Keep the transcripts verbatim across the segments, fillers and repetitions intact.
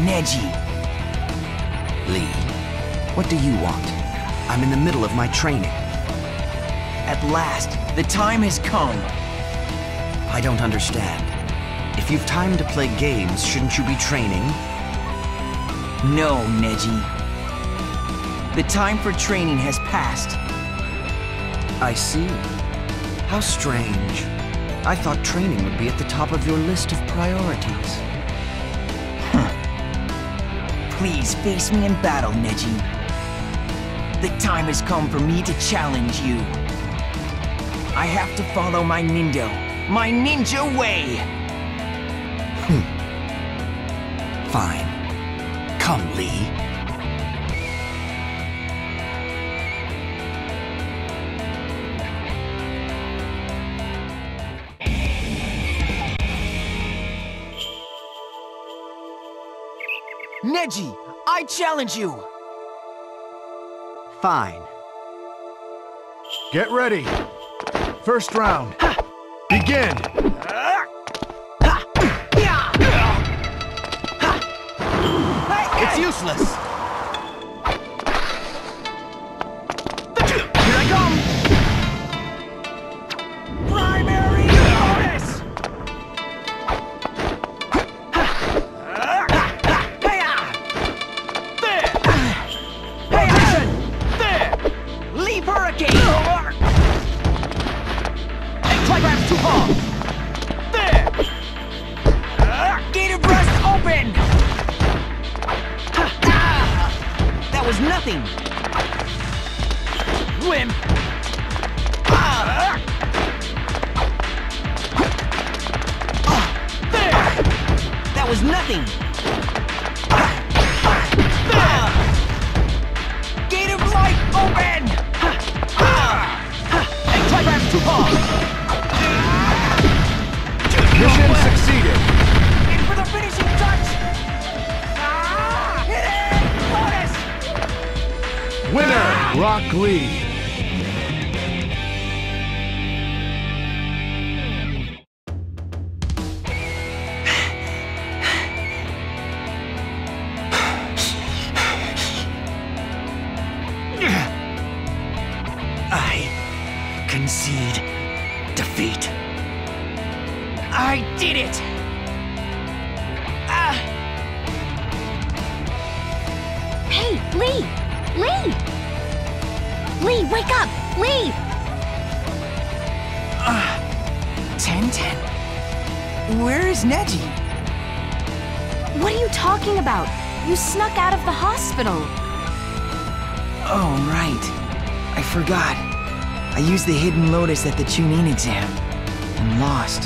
Neji. Lee, what do you want? I'm in the middle of my training. At last, the time has come. I don't understand. If you've time to play games, shouldn't you be training? No, Neji. The time for training has passed. I see. How strange. I thought training would be at the top of your list of priorities. Huh. Please face me in battle, Neji. The time has come for me to challenge you. I have to follow my Nindo, my ninja way! Hmm. Fine. Come, Lee. Neji, I challenge you! Fine. Get ready! First round. Ha. Begin! Ha. Ha. It's useless! Here I come! Primary bonus! There! There! Leap hurricane! Telegraph's too long! There! Uh, Gator breast open! Ha, ah, that was nothing! Wimp! Ah. Uh, there! That was nothing! Uh, there! Gator light open! Telegraph's too long! Mission succeeded! In for the finishing touch! Ah! Hit it! Bonus! Winner, ah! Rock Lee! I concede defeat. I did it! Ah. Hey, Lee! Lee! Lee, wake up! Lee! Ah, Tenten. Where is Neji? What are you talking about? You snuck out of the hospital. Oh, right. I forgot. I used the Hidden Lotus at the Chunin exam and lost.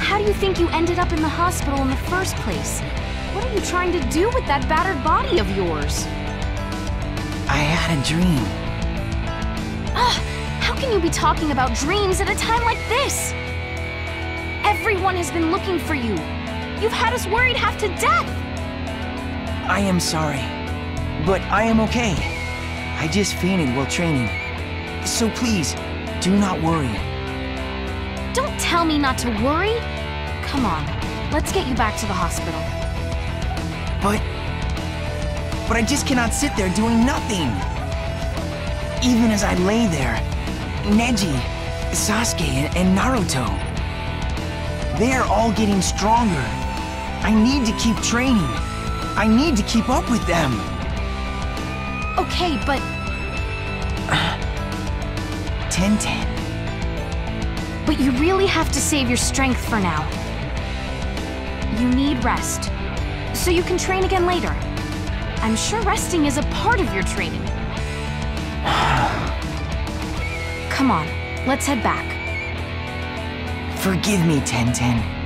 How do you think you ended up in the hospital in the first place? What are you trying to do with that battered body of yours? I had a dream. Ugh, how can you be talking about dreams at a time like this? Everyone has been looking for you. You've had us worried half to death. I am sorry, but I am okay. I just fainted while training. So please, do not worry. Don't tell me not to worry. Come on, let's get you back to the hospital. But... but I just cannot sit there doing nothing. Even as I lay there, Neji, Sasuke, and Naruto, they're all getting stronger. I need to keep training. I need to keep up with them. Okay, but... Tenten. But you really have to save your strength for now. You need rest, so you can train again later. I'm sure resting is a part of your training. Come on, let's head back. Forgive me, Tenten.